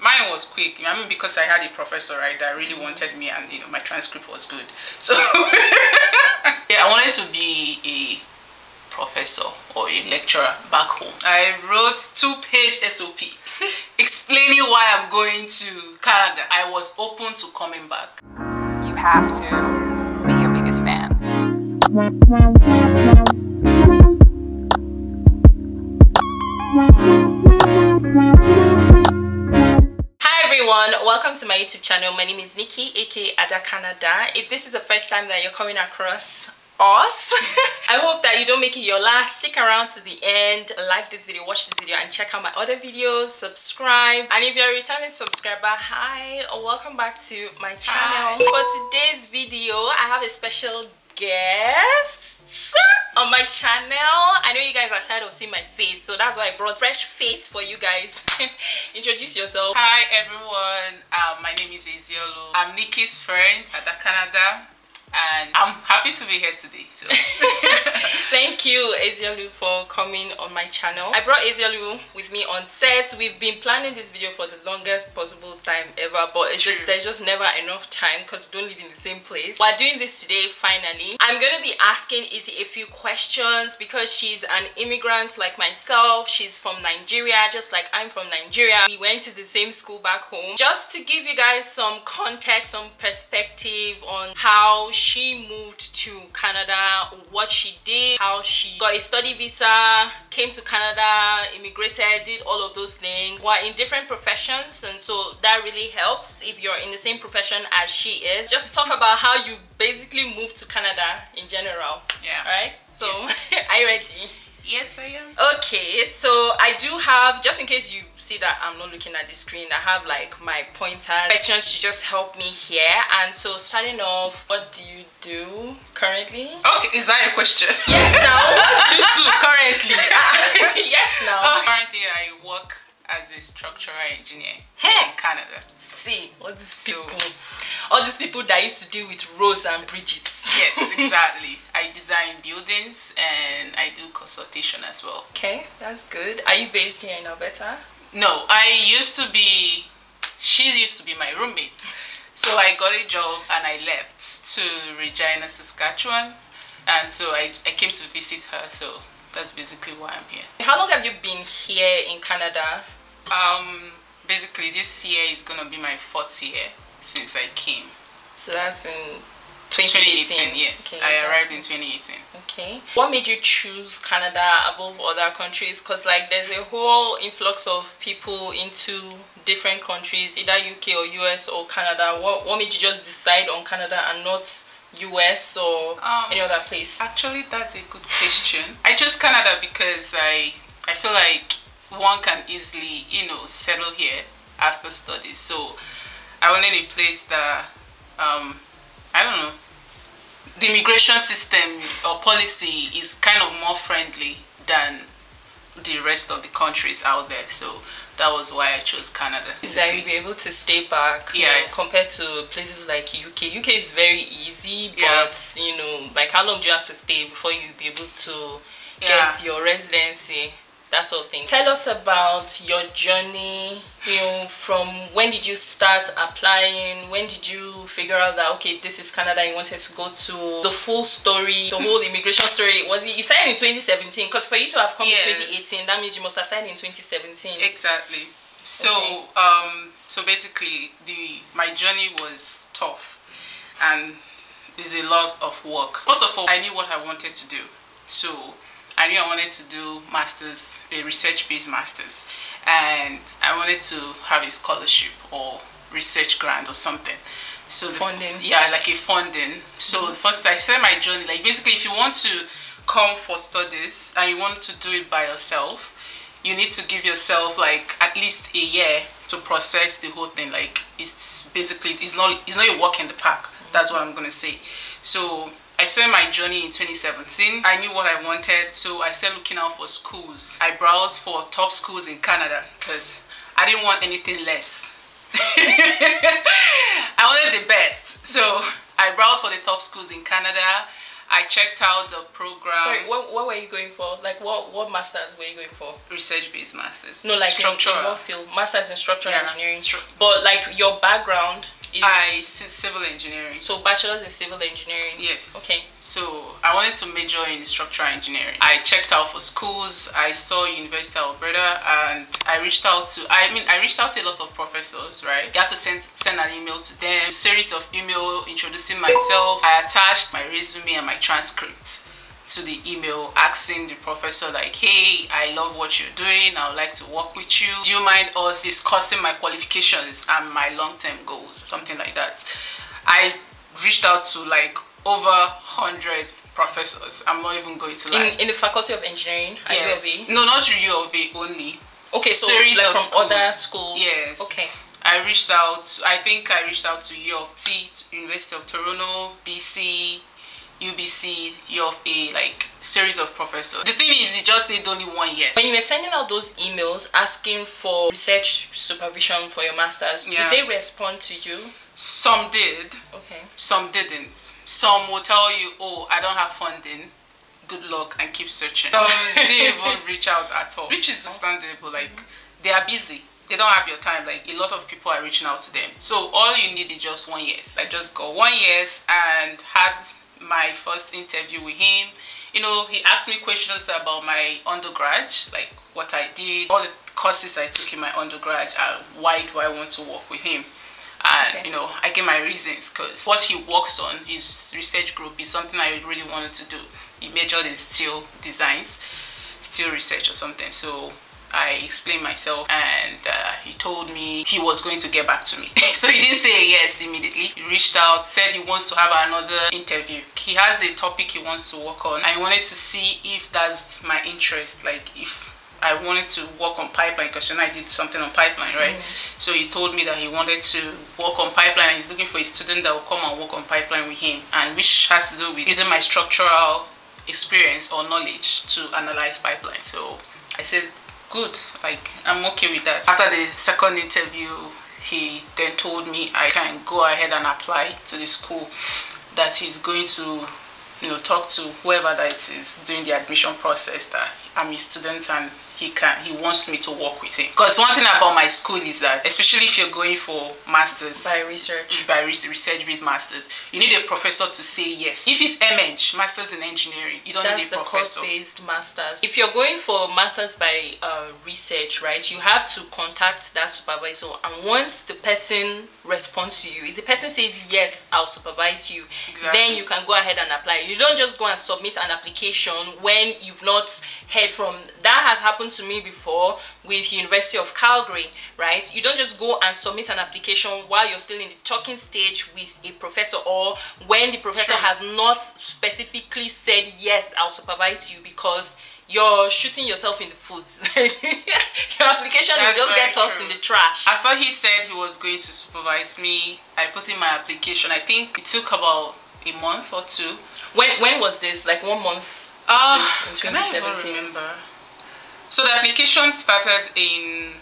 Mine was quick. I mean, because I had a professor, right, that really wanted me, and you know, my transcript was good. So yeah, I wanted to be a professor or a lecturer back home. I wrote 2-page SOP explaining why I'm going to Canada. I was open to coming back. You have to be your biggest fan. Welcome to my YouTube channel. My name is Nikki, aka Ada Canada. If this is the first time that you're coming across us, I hope that you don't make it your last. Stick around to the end, like this video, watch this video, and check out my other videos. Subscribe, and if you're a returning subscriber, hi, welcome back to my channel. Hi. For today's video, I have a special guest on my channel. I know you guys are tired of seeing my face, so that's why I brought fresh face for you guys. Introduce yourself. Hi everyone, my name is Eziolu. I'm Nikki's friend at Ada Canada, and I'm happy to be here today. So thank you, Eziolu, for coming on my channel. I brought Eziolu with me on set. We've been planning this video for the longest possible time ever, but it's just, there's just never enough time because we don't live in the same place. We're doing this today, finally. I'm going to be asking Izzy a few questions because she's an immigrant like myself. She's from Nigeria, just like I'm from Nigeria. We went to the same school back home. Just to give you guys some context, some perspective on how she moved to Canada, what she did, how she got a study visa, came to Canada, immigrated, did all of those things. We're in different professions, and so that really helps if you're in the same profession as she is. Just talk about how you basically moved to Canada in general. Yeah. Right? So, yes. Are you ready? Yes, I am. Okay, so I do have, just in case you see that I'm not looking at the screen, I have like my pointer questions to just help me here. And so starting off, what do you do currently? Okay, is that a question? Yes, now. What do you do currently? Yes, now. Okay. Currently, I work as a structural engineer in Canada. See, all these people that used to deal with roads and bridges. Yes, exactly. I design buildings and I do consultation as well. Okay, that's good. Are you based here in Alberta? No, she used to be my roommate. So I got a job and I left to Regina, Saskatchewan. And so I came to visit her, so that's basically why I'm here. How long have you been here in Canada? Basically this year is gonna be my 4th year since I came. So that's in 2018, yes. Okay, I arrived in 2018. Okay. What made you choose Canada above other countries? Because like there's a whole influx of people into different countries, either UK or US or Canada. What made you just decide on Canada and not US or any other place? Actually, that's a good question. I chose Canada because I feel like one can easily, you know, settle here after studies. So I wanted a place that I don't know, the immigration system or policy is kind of more friendly than the rest of the countries out there, so that was why I chose Canada. Is that you'll be able to stay back, yeah, you know, compared to places like UK. UK is very easy, but yeah, you know, like how long do you have to stay before you be able to get your residency? That sort of thing. Tell us about your journey, you know, from when did you start applying? When did you figure out that, okay, this is Canada, you wanted to go to? The full story, the whole immigration story. Was it, you started in 2017? Because for you to have come in 2018, that means you must have started in 2017. Exactly. So, okay. So basically, my journey was tough and is a lot of work. First of all, I knew what I wanted to do. So I knew I wanted to do masters, a research-based masters, and I wanted to have a scholarship or research grant or something. So funding, yeah, like a funding. So first I set my journey. Like basically, if you want to come for studies and you want to do it by yourself, you need to give yourself like at least a year to process the whole thing. Like it's basically it's not a walk in the park. That's what I'm gonna say. So I started my journey in 2017. I knew what I wanted, so I started looking out for schools. I browsed for top schools in Canada because I didn't want anything less. I wanted the best. So I browsed for the top schools in Canada. I checked out the program. Sorry, what were you going for? Like, what masters were you going for? Research-based masters. No, like structural. In what field? Masters in structural engineering. But like your background is civil engineering. So bachelor's in civil engineering. Yes. Okay. So I wanted to major in structural engineering. I checked out for schools. I saw University of Alberta, and I reached out to. I reached out to a lot of professors. Right. You have to send an email to them. A series of email introducing myself. I attached my resume and my transcript to the email, asking the professor like, hey, I love what you're doing, I would like to work with you, do you mind us discussing my qualifications and my long-term goals, something like that. I reached out to like over 100 professors, I'm not even going to lie. In the faculty of engineering? Yes. U of A? No, not U of A only. Okay, so series like from schools. Other schools? Yes. Okay. I reached out, I think I reached out to U of T, University of Toronto, BC, UBC, U of A, like series of professors. The thing is, you just need only 1 year. When you were sending out those emails asking for research supervision for your masters, did they respond to you? Some did. Okay. Some didn't. Some will tell you, oh, I don't have funding. Good luck and keep searching. Some didn't even reach out at all, which is understandable. Like, they are busy. They don't have your time. Like, a lot of people are reaching out to them. So all you need is just 1 year. I just got 1 year and had my first interview with him. You know, he asked me questions about my undergrad, like what I did, all the courses I took in my undergrad, and why do I want to work with him. And you know, I gave my reasons, because what he works on, his research group, is something I really wanted to do. He majored in steel designs, steel research or something. So I explained myself, and he told me he was going to get back to me. So he didn't say yes immediately. He reached out, said he wants to have another interview. He has a topic he wants to work on. I wanted to see if that's my interest, like if I wanted to work on pipeline, because I did something on pipeline, right? So he told me that he wanted to work on pipeline, and he's looking for a student that will come and work on pipeline with him, and which has to do with using my structural experience or knowledge to analyze pipeline. So I said, good, like I'm okay with that. After the second interview, he then told me I can go ahead and apply to the school that he's going to, you know, talk to whoever that is doing the admission process, that I'm his student and he wants me to work with him. Because one thing about my school is that, especially if you're going for masters by research with masters, you need a professor to say yes. If it's MH, masters in engineering, you don't need a professor. That's the course-based masters. If you're going for masters by research, right, you have to contact that supervisor, and once the person responds to you, if the person says yes, I'll supervise you, then you can go ahead and apply. You don't just go and submit an application when you've not heard from. That has happened to me before with University of Calgary, right? You don't just go and submit an application while you're still in the talking stage with a professor, or when the professor has not specifically said yes, I'll supervise you, because you're shooting yourself in the foot. Your application will just get tossed in the trash. I thought he said he was going to supervise me. I put in my application. I think it took about a month or two. When was this? Like 1 month? In 2017. I remember. So the application started in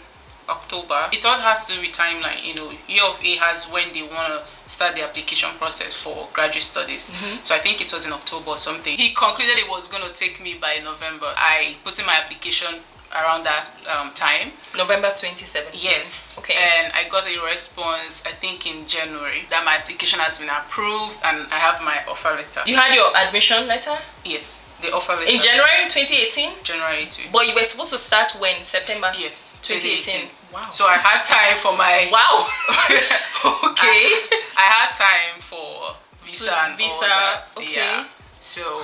October. It all has to do with timeline, you know. U of A has when they want to start the application process for graduate studies. So I think it was in October or something. He concluded it was going to take me by November. I put in my application around that time. November 2017? Yes. Okay. And I got a response, I think in January, that my application has been approved and I have my offer letter. You had your admission letter? Yes, the offer letter. In January 2018? January 2. But you were supposed to start when? September? Yes, 2018. Wow. So I had time for my... Wow! Okay. I had time for visa and all that. Okay. Yeah. So...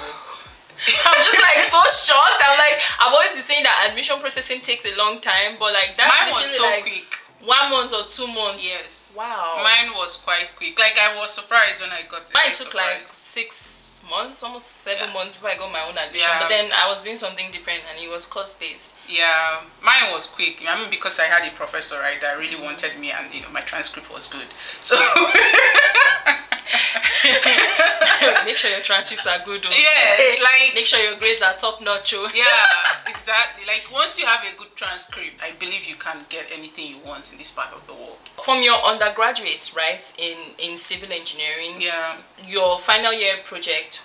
I'm just like so shocked. I'm like, I've always been saying that admission processing takes a long time, but like that's mine was so like quick. 1 month or 2 months. Yes. Wow. Mine was quite quick. Like I was surprised when I got it. Mine took like 6 months, almost 7 months before I got my own admission. But then I was doing something different and it was course based. Yeah. Mine was quick. I mean, because I had a professor, right, that really wanted me, and you know, my transcript was good. So make sure your transcripts are good. Yeah, like make sure your grades are top notch. Yeah, exactly. Like once you have a good transcript, I believe you can get anything you want in this part of the world. From your undergraduates, right, in civil engineering, your final year project,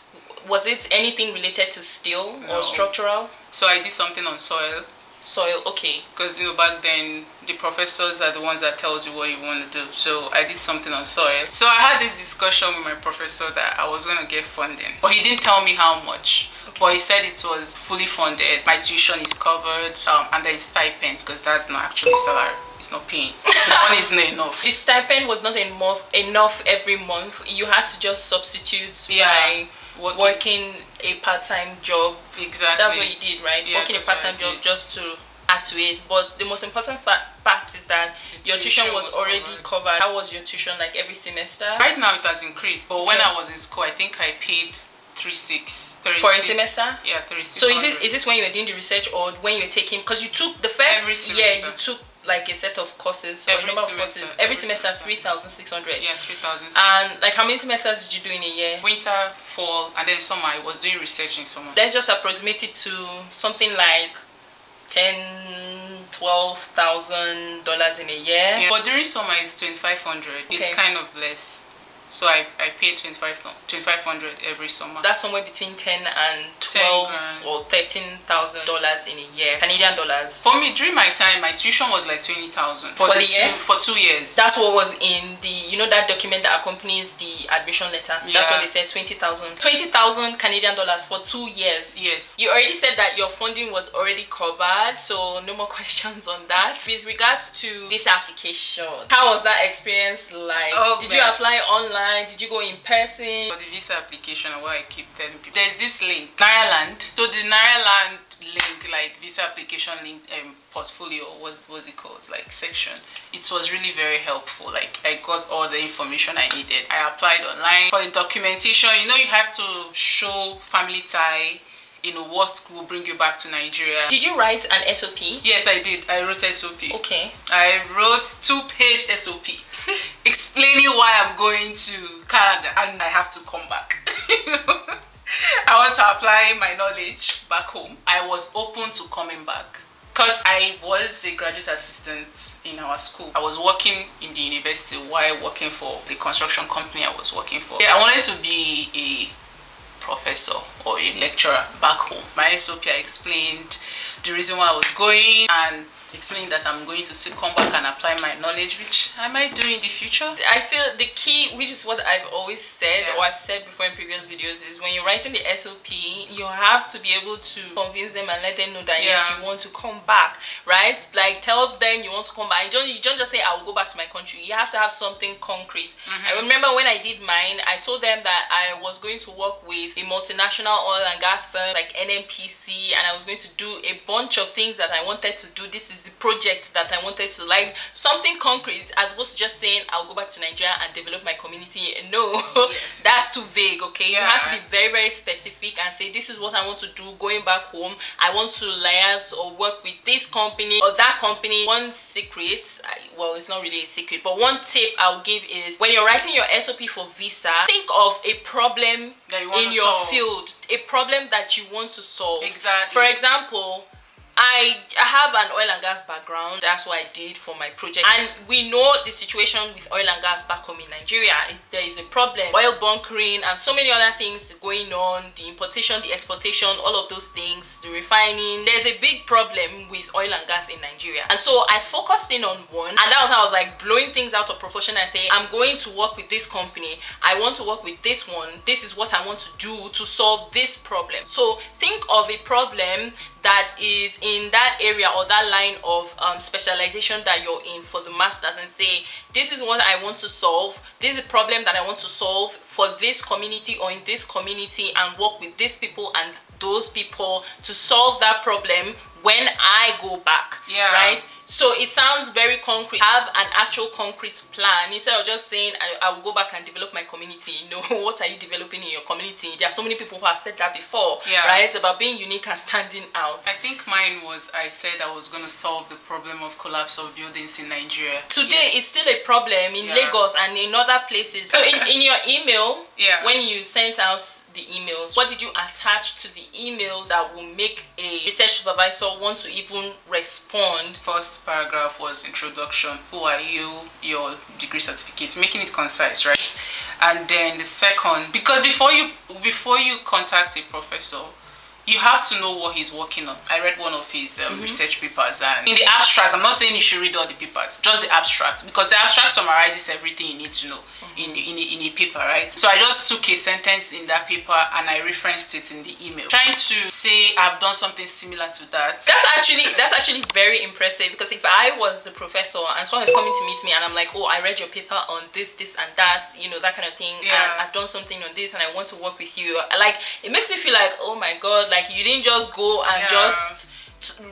Was it anything related to steel or structural? So I did something on soil. Soil, okay. Because you know, back then the professors are the ones that tells you what you want to do. So I did something on soil. So I had this discussion with my professor that I was going to get funding, but he didn't tell me how much. Okay. But he said it was fully funded. My tuition is covered, and then stipend, because that's not actually salary. It's not paying. The money is not enough. The stipend was not enough every month. You had to just substitute by working a part-time job. Exactly. That's what you did, right? Yeah, working a part-time job just to add to it. But the most important fact is that your tuition was already covered. How was your tuition like every semester? Right now it has increased. But when I was in school, I think I paid 36 for a semester. Yeah, 36. So is this when you were doing the research or when you were taking? Because you took the first every semester. Yeah, you took like a set of courses, every or a number semester, of courses every semester, 3,600. Yeah, 3,600. And like how many semesters did you do in a year? Winter, fall, and then summer. I was doing research in summer. Let's just approximate it to something like $10,000 to $12,000 in a year. Yeah. But during summer it's 2,500. Okay. It's kind of less. So I pay 2,500 every summer. That's somewhere between 10 and 12 or $13,000 in a year, Canadian dollars. For me, during my time, my tuition was like 20,000 for 2 years. That's what was in the, you know, that document that accompanies the admission letter. Yeah. That's what they said, 20,000. 20,000 Canadian dollars for 2 years. Yes. You already said that your funding was already covered, so no more questions on that. With regards to this application, how was that experience like? Oh, did you apply online? Did you go in person? For the visa application, what I keep telling people, there's this link, Nairaland. So the Nairaland link, like visa application link, portfolio, what was it called, like section, it was really very helpful. Like I got all the information I needed. I applied online. For the documentation, you know, you have to show family tie, you know, what will bring you back to Nigeria. Did you write an SOP? Yes, I did. I wrote SOP. Okay. I wrote 2-page SOP explaining why I'm going to Canada and I have to come back. I want to apply my knowledge back home. I was open to coming back because I was a graduate assistant in our school. I was working in the university while working for the construction company I was working for. Yeah, I wanted to be a professor or a lecturer back home. My SOP, I explained the reason why I was going and explained that I'm going to still come back and apply my knowledge, which I might do in the future. I feel the key, which is what I've always said, or I've said before in previous videos, is when you're writing the SOP, you have to be able to convince them and let them know that yes, you want to come back, right? Like tell them you want to come back. You don't just say I will go back to my country. You have to have something concrete. I remember when I did mine, I told them that I was going to work with a multinational oil and gas firm like NNPC, and I was going to do a bunch of things that I wanted to do. This is the project that I wanted to, like something concrete, as opposed to just saying I'll go back to Nigeria and develop my community. No, yes. That's too vague. Okay, you have to be very, very specific and say this is what I want to do going back home. I want to liaise or work with this company or that company. One secret, well, it's not really a secret, but one tip I'll give is when you're writing your SOP for visa, think of a problem that you want in your field, a problem that you want to solve. Exactly. For example, I have an oil and gas background. That's what I did for my project, and we know the situation with oil and gas back home in Nigeria. There is a problem, oil bunkering and so many other things going on, the importation, the exportation, all of those things, the refining. There's a big problem with oil and gas in Nigeria, and so I focused in on one, and that was how I was like blowing things out of proportion. I say I'm going to work with this company, I want to work with this one, this is what I want to do to solve this problem. So think of a problem that is in that area or that line of specialization that you're in for the masters, and say this is what I want to solve, this is a problem that I want to solve for this community or in this community, and work with these people and those people to solve that problem when I go back. Yeah, right. So it sounds very concrete. Have an actual concrete plan instead of just saying I will go back and develop my community. You know, what are you developing in your community? There are so many people who have said that before, right? About being unique and standing out. I think mine was, I said I was going to solve the problem of collapse of buildings in Nigeria. Today, it's still a problem in Lagos and in other places. So in your email, when you sent out the emails? What did you attach to the emails that will make a research supervisor want to even respond? First paragraph was introduction. Who are you? Your degree certificate. Making it concise, right? And then the second, because before you contact a professor, you have to know what he's working on. I read one of his research papers, and in the abstract, I'm not saying you should read all the papers, just the abstract, because the abstract summarizes everything you need to know in a paper, right? So I just took a sentence in that paper and I referenced it in the email, trying to say I've done something similar to that. That's actually very impressive, because if I was the professor and someone is coming to meet me and I'm like, oh, I read your paper on this and that, you know, that kind of thing, and I've done something on this and I want to work with you, like, it makes me feel like, oh my god, like, you didn't just go and just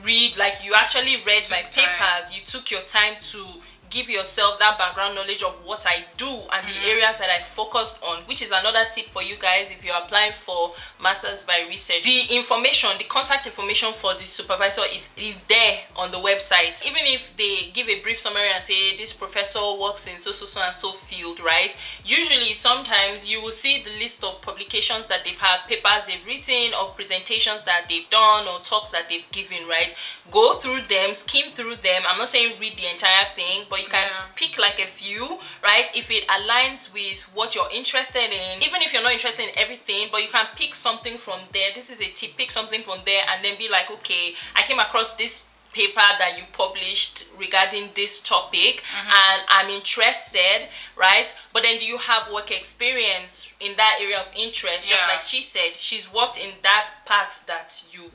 read, like, you actually read my papers. You took your time to give yourself that background knowledge of what I do and the areas that I focused on, which is another tip for you guys if you're applying for Masters by Research. The information, the contact information for the supervisor is there on the website. Even if they give a brief summary and say this professor works in so and so field, right? Usually, sometimes you will see the list of publications that they've had, papers they've written, or presentations that they've done, or talks that they've given, right? Go through them, skim through them. I'm not saying read the entire thing, but you can pick like a few, right? If it aligns with what you're interested in, even if you're not interested in everything, but you can pick something from there. This is a tip, pick something from there and then be like, okay, I came across this paper that you published regarding this topic and I'm interested, right? But then do you have work experience in that area of interest? Just like she said, she's worked in that part that you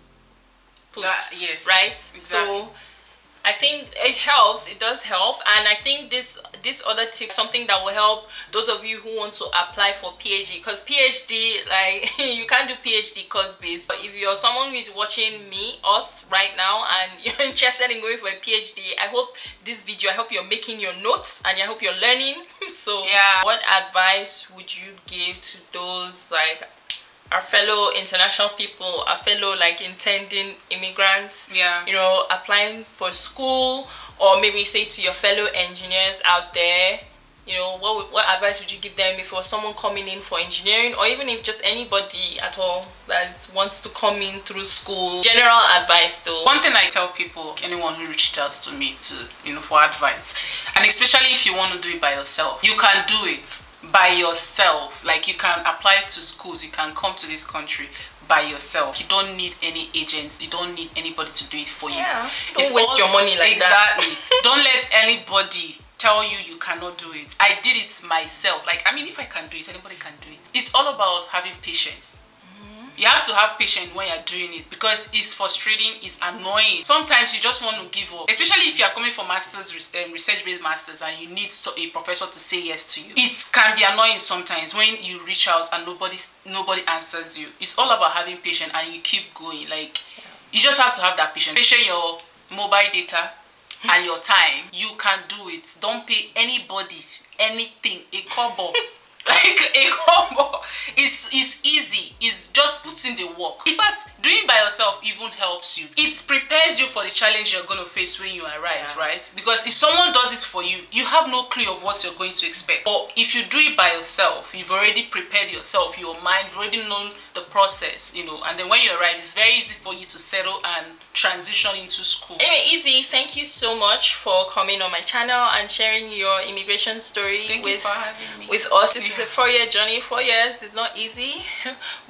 put, right? Exactly. So I think it helps, it does help. And I think this other tip, something that will help those of you who want to apply for PhD, because PhD, like, you can't do PhD course based. But if you're someone who is watching us right now and you're interested in going for a PhD, I hope this video, I hope you're making your notes and I hope you're learning. So what advice would you give to those, like, our fellow international people, our fellow, like, intending immigrants, you know, applying for school, or maybe say to your fellow engineers out there, you know, what advice would you give them if someone coming in for engineering, or even if just anybody at all that wants to come in through school? General advice, though. One thing I tell people, anyone who reached out to me to, you know, for advice, and especially if you want to do it by yourself, you can do it by yourself. Like, you can apply to schools, you can come to this country by yourself. You don't need any agents, you don't need anybody to do it for you. Don't waste your money like that. Exactly. Don't let anybody tell you you cannot do it. I did it myself. Like, I mean, if I can do it, anybody can do it. It's all about having patience. You have to have patience when you're doing it, because it's frustrating, it's annoying. Sometimes you just want to give up, especially if you're coming for masters, research-based masters, and you need a professor to say yes to you. It can be annoying sometimes when you reach out and nobody answers you. It's all about having patience, and you keep going. Like, you just have to have that patience. Patient your mobile data and your time. You can do it. Don't pay anybody anything, a kobo. Like, a combo. It's easy. It's just putting the work. In fact, doing it by yourself even helps you. It prepares you for the challenge you're going to face when you arrive, right? Because if someone does it for you, you have no clue of what you're going to expect. But if you do it by yourself, you've already prepared yourself, your mind, you've already known the process, you know. And then when you arrive, it's very easy for you to settle and transition into school. Anyway, Izzy, thank you so much for coming on my channel and sharing your immigration story with us. This is a four-year journey. 4 years is not easy,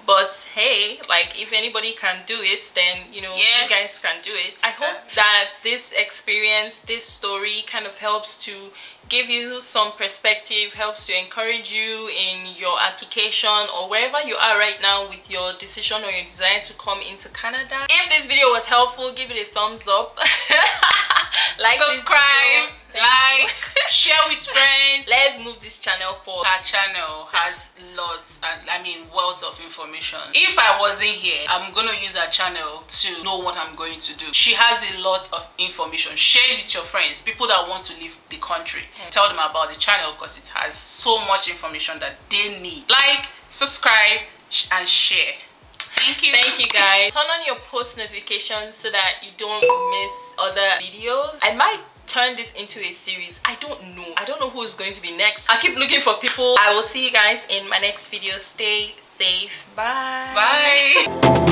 but hey, like, if anybody can do it, then, you know, you guys can do it. I hope that this experience, this story, kind of helps to give you some perspective, helps to encourage you in your application or wherever you are right now with your decision or your desire to come into Canada. If this video was helpful, give it a thumbs up. Like, subscribe, like, share with friends. Let's move this channel forward. Her channel has lots, and I mean, wealth of information. If I wasn't here, I'm gonna use her channel to know what I'm going to do. She has a lot of information. Share it with your friends, people that want to leave the country. Tell them about the channel, because it has so much information that they need. Like, subscribe, and share. Thank you guys. Turn on your post notifications so that you don't miss other videos. I might turn this into a series. I don't know who's going to be next. I keep looking for people. I will see you guys in my next video. Stay safe. Bye. Bye.